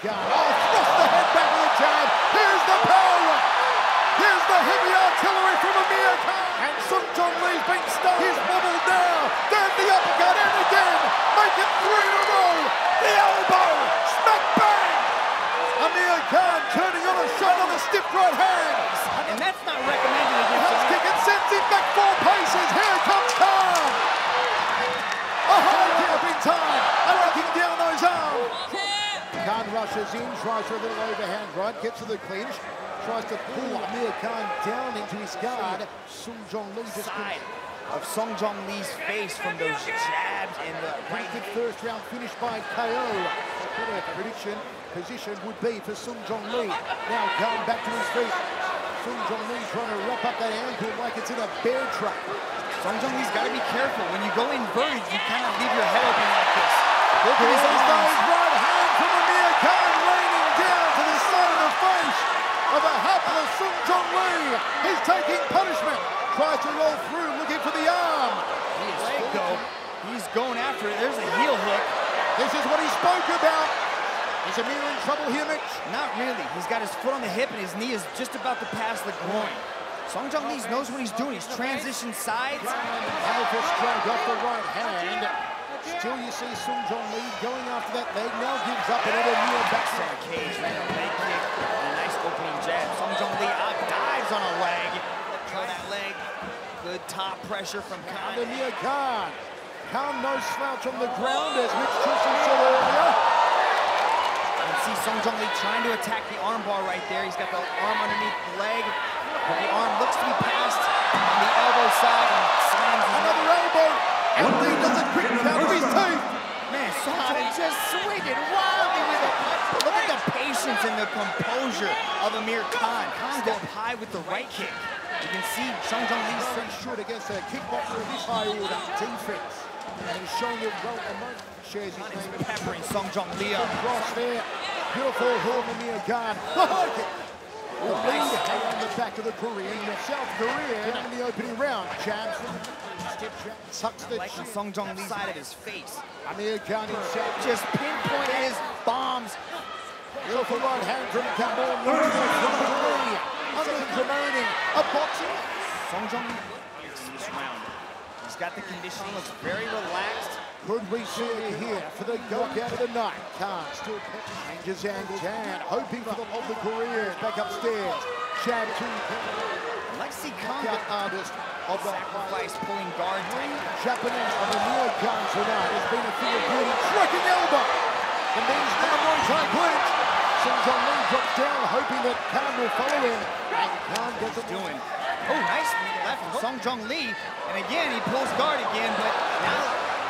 Khan. Oh, thrust the head back with a jab. Here's the power. Here's the heavy artillery from Amir Khan. And Sung Jong Lee's been stunned. He's wobbled down. There's the uppercut in again. Make it three in a row. The elbow. Smack bang. Amir Khan turning on a shot on the stiff right hand. And that's not recommended against him. Kick and sends him back 4 paces. Here comes Khan. A high kick in time. And looking down those arms. Khan rushes in, tries for a little overhand right, gets to the clinch, tries to pull Amir Khan down into his guard. Sung Jong Lee just side of Sung Jong Lee's face from those jabs in the right. First round finish by KO. Their prediction position would be for Sung Jong Lee. Now Khan back to his feet. Sung Jong Lee trying to wrap up that ankle like it's in a bear trap. Sung Jong Lee's got to be careful. When you go inverted, you kind of leave your head open like this. Look at his right hand. Of a hapless Sung Jong Lee. He's taking punishment. Tries to roll through, looking for the arm. He's going after it. There's a heel hook. This is what he spoke about. Is Amir in trouble here, Mitch? Not really. He's got his foot on the hip and his knee is just about to pass the groin. Sung Jong Lee knows what he's doing. He's transitioned sides. Alpha strike off the right hand. Still you see Sung Jong Lee going after that leg. Now gives up another near backside cage. Leg kick. Opening jab, Sung Jong Lee dives on a leg. Try that leg. Good top pressure from Khan. Amir Khan. Khan no slouch on the ground as Mitch Tristan said earlier. You can see Sung Jong Lee trying to attack the arm bar right there. He's got the arm underneath the leg. But the arm looks to be passed on the elbow side. And slams another elbow. And Lee does a quick counter with his teeth. Man, Sung Jong just swinging wildly with a punch. Look at the patience and the composure of Amir Khan. Khan's up high with the right kick. You can see Sung Jong Lee's short against a kickboxer of his high order defense. And he's showing it well among shares. Khan is peppering Sung Jong Lee up. Cross there. Beautiful hook Amir Khan. Look it. The lead on the back of the Korean. The South Korean in the opening round. Jabs. Sucks the chin. Sung Jong Lee's side of his face. Amir Khan himself just pinpointed his bombs. Beautiful right hand from Campbell Norris. A boxing. Sung Jong Lee this round. He's got the conditioning. Looks very relaxed. Could we see it here for the knockout of the night? Khan still changes angle. Jan hoping for the of the Korean back upstairs. Chad to Lexi Khan, the artist of the sacrifice pulling guard. Japanese of the Amir Khan tonight has been a thing of beauty. Striking elbow. The men's now Muay Thai clinch. Sung Jong Lee drops down, hoping that Khan will follow him. And Khan gets it doing. Oh, nice left from Sung Jong Lee. And again, he pulls guard again, but now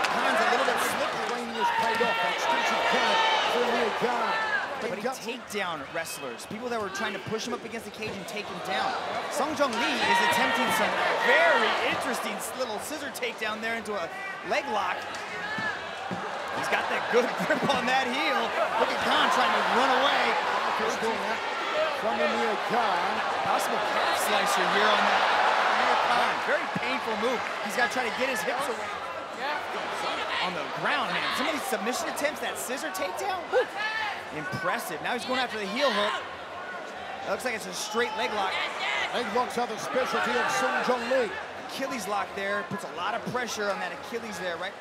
Khan's a little bit slippery. Rain was paid off. That extensive count for Amir Khan. But he takes down wrestlers, people that were trying to push him up against the cage and take him down. Sung Jong Lee is attempting some very interesting little scissor takedown there into a leg lock. He's got that good grip on that heel. Look at Khan trying to run away. From Amir Khan. Possible calf slicer here on that. Amir Khan, very painful move. He's got to try to get his hips away. On the ground, man. Some of these submission attempts, that scissor takedown, woo. Impressive. Now he's going after the heel hook. It looks like it's a straight leg lock. Leg locks are the specialty of Sung Jong Lee. Achilles lock there. Puts a lot of pressure on that Achilles there, right?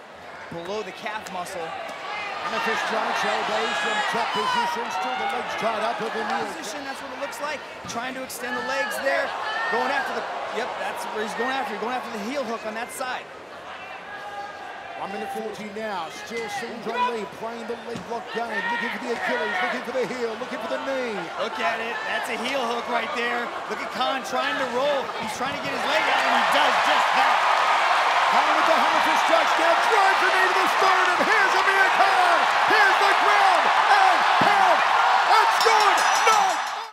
Below the calf muscle. And a fist strikes elbows from top position. Still the legs tied up with the knee. Position, that's what it looks like. Trying to extend the legs there. Going after the, yep, that's where he's going after. Going after the heel hook on that side. 1:40 now. Still Sung Jong Lee playing the leg lock game. Looking for the Achilles, looking for the heel, looking for the knee. Look at it. That's a heel hook right there. Look at Khan trying to roll. He's trying to get his leg out, and he does just that. Khan with the hammer fist strikes down. Drives the knee to the sternum. Here's Amir Khan. Here's the ground.